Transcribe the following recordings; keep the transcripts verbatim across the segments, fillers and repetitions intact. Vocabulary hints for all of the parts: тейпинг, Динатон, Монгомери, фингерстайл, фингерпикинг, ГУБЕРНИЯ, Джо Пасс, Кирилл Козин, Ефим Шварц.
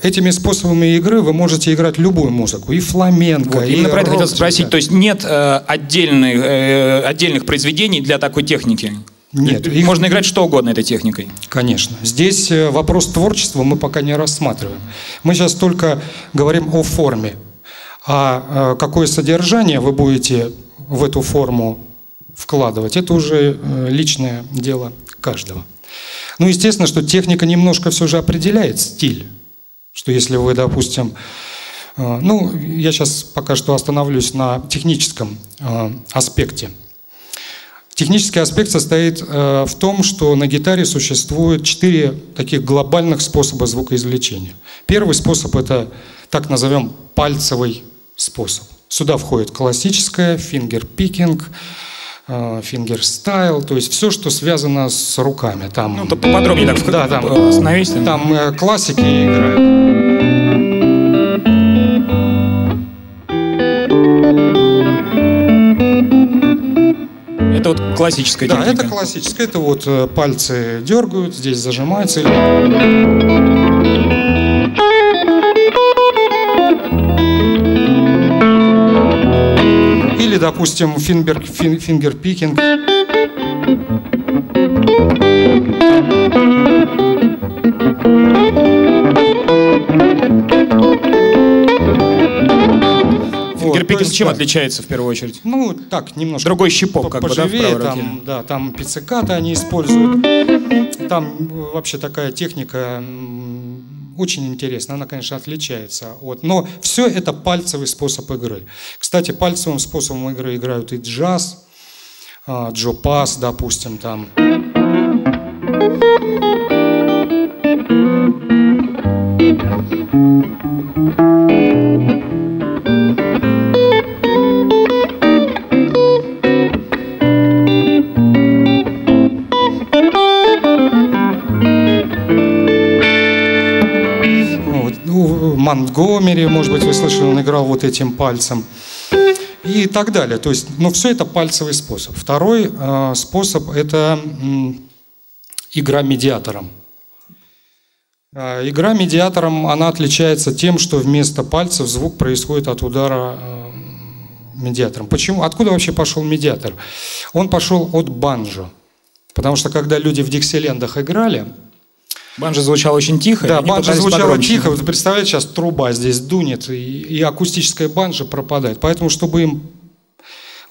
Этими способами игры вы можете играть любую музыку, и фламенко, вот, и именно про это хотел спросить, то есть нет э, отдельных, э, отдельных произведений для такой техники? Нет. Их... Можно играть что угодно этой техникой? Конечно. Здесь вопрос творчества мы пока не рассматриваем. Мы сейчас только говорим о форме. А какое содержание вы будете в эту форму вкладывать, это уже личное дело каждого. Ну, естественно, что техника немножко все же определяет стиль. Что если вы, допустим, ну, я сейчас пока что остановлюсь на техническом аспекте. Технический аспект состоит в том, что на гитаре существует четыре таких глобальных способа звукоизвлечения. Первый способ — это так назовем пальцевый способ. Сюда входит классическое, фингерпикинг, фингерстайл, то есть все, что связано с руками. Там, ну, поподробнее так сказать. Да, там, э, там э, классики играют. Это вот классическая техника. Да, это классическая. Это вот э, пальцы дергают, здесь зажимаются. Или... Или, допустим, фингер, фин, фингерпикинг. Фингерпикинг вот, чем да. отличается в первую очередь? Ну, так, немножко. Другой щипок, как бы, да, в правой руке. Там, да, там пиццикаты они используют. Там вообще такая техника очень интересно, она, конечно, отличается от... Но все это пальцевый способ игры. Кстати, пальцевым способом игры играют и джаз, Джо Пасс, допустим, там. Монгомери, может быть, вы слышали, он играл вот этим пальцем и так далее. То есть, но все это пальцевый способ. Второй э, способ – это э, игра медиатором. Э, игра медиатором, она отличается тем, что вместо пальцев звук происходит от удара э, медиатором. Почему? Откуда вообще пошел медиатор? Он пошел от банджо, потому что когда люди в диксилендах играли, банджо звучало очень тихо. Да, банджо звучало погромче. Тихо. Вы представляете, сейчас труба здесь дунет, и, и акустическая банджо пропадает. Поэтому, чтобы им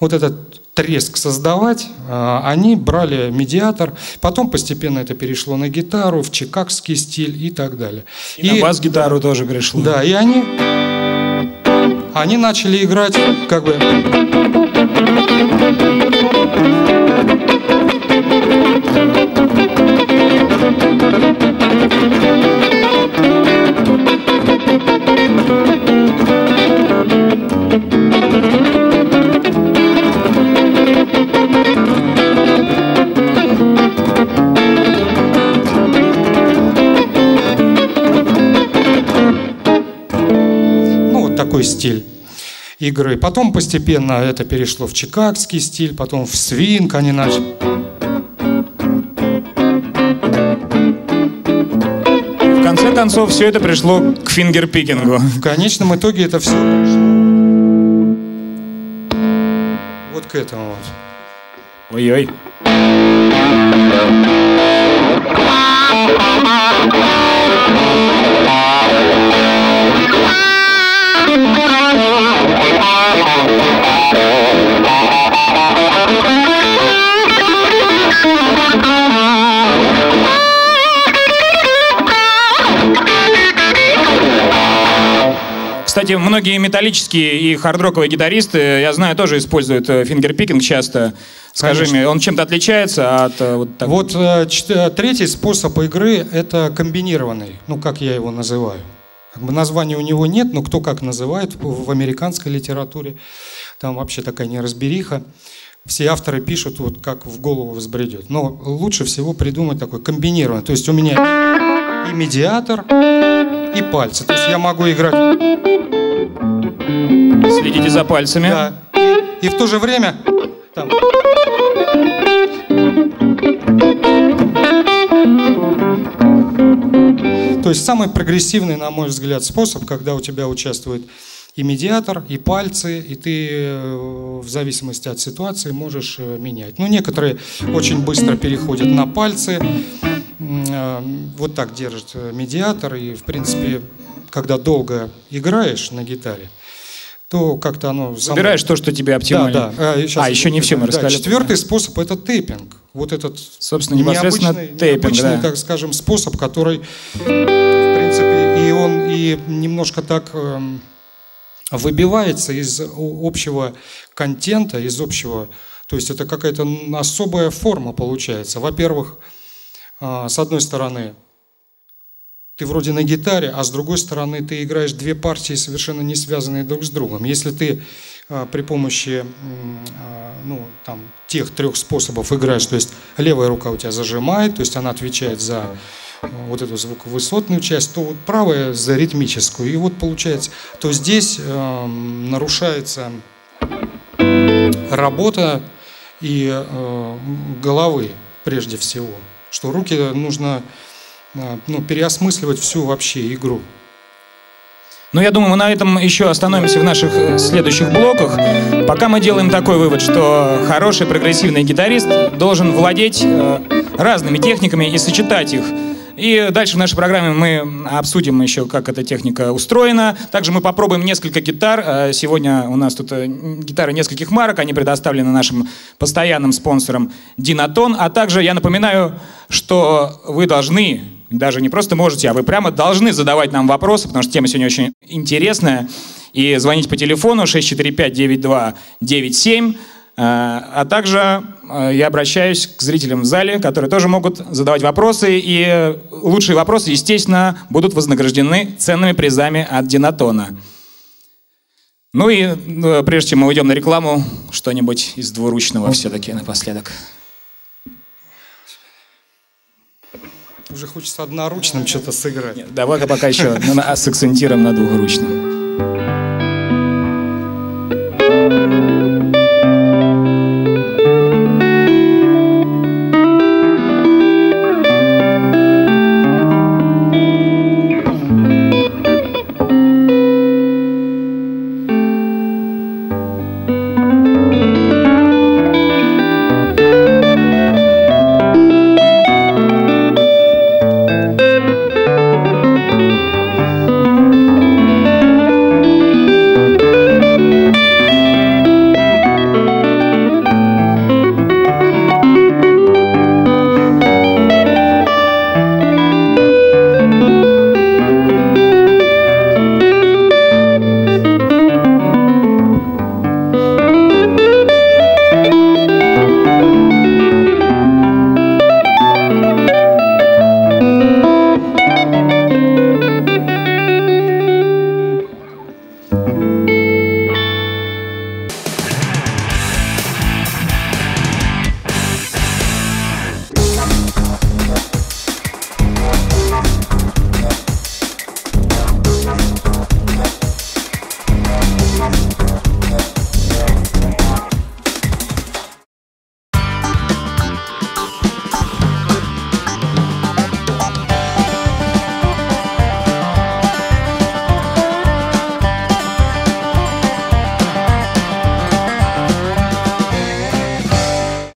вот этот треск создавать, они брали медиатор. Потом постепенно это перешло на гитару, в чикагский стиль и так далее. И, и на бас-гитару тоже перешло. Да, и они, они начали играть как бы... Ну, вот такой стиль игры. Потом постепенно это перешло в чикагский стиль, потом в свинг они начали. В конце концов, все это пришло к фингерпикингу. В конечном итоге это все пришло вот к этому вот. Ой-ой. Кстати, многие металлические и хардроковые гитаристы, я знаю, тоже используют фингерпикинг часто. Скажи Конечно. мне, он чем-то отличается от... Вот, так... вот третий способ игры — это комбинированный, ну, как я его называю. Как бы названия у него нет, но кто как называет в американской литературе. Там вообще такая неразбериха. Все авторы пишут, вот как в голову взбредет. Но лучше всего придумать такой комбинированный. То есть у меня и медиатор, и пальцы. То есть я могу играть... Следите за пальцами. Да. И, и в то же время... Там. То есть самый прогрессивный, на мой взгляд, способ, когда у тебя участвует и медиатор, и пальцы, и ты в зависимости от ситуации можешь менять. Ну, некоторые очень быстро переходят на пальцы, вот так держит медиатор, и, в принципе, когда долго играешь на гитаре, то как-то оно... Само... Выбираешь то, что тебе оптимально. Да, да. А, а еще не все мы да, рассказали. Четвертый способ – это тейпинг. Вот этот собственно, непосредственно необычный, тейпинг, необычный да. так скажем, способ, который, в принципе, и он и немножко так э, выбивается из общего контента, из общего... То есть это какая-то особая форма получается. Во-первых, э, с одной стороны... Ты вроде на гитаре, а с другой стороны ты играешь две партии, совершенно не связанные друг с другом. Если ты э, при помощи э, ну, там, тех трех способов играешь, то есть левая рука у тебя зажимает, то есть она отвечает за э, вот эту звуковысотную часть, то вот правая за ритмическую. И вот получается, то здесь э, нарушается работа и э, головы прежде всего, что руки нужно... Ну, переосмысливать всю вообще игру. Ну, я думаю, мы на этом еще остановимся в наших следующих блоках. Пока мы делаем такой вывод, что хороший прогрессивный гитарист должен владеть э, разными техниками и сочетать их. И дальше в нашей программе мы обсудим еще, как эта техника устроена. Также мы попробуем несколько гитар. Сегодня у нас тут гитары нескольких марок. Они предоставлены нашим постоянным спонсором Динатон. А также я напоминаю, что вы должны, даже не просто можете, а вы прямо должны задавать нам вопросы, потому что тема сегодня очень интересная. И звонить по телефону шесть четыре пять девять два девять семь. А также я обращаюсь к зрителям в зале, которые тоже могут задавать вопросы. И лучшие вопросы, естественно, будут вознаграждены ценными призами от Динатона. Ну и прежде чем мы уйдем на рекламу, что-нибудь из двуручного все-таки напоследок. Уже хочется одноручным что-то сыграть. Давай-ка пока еще с акцентиром на двуручном.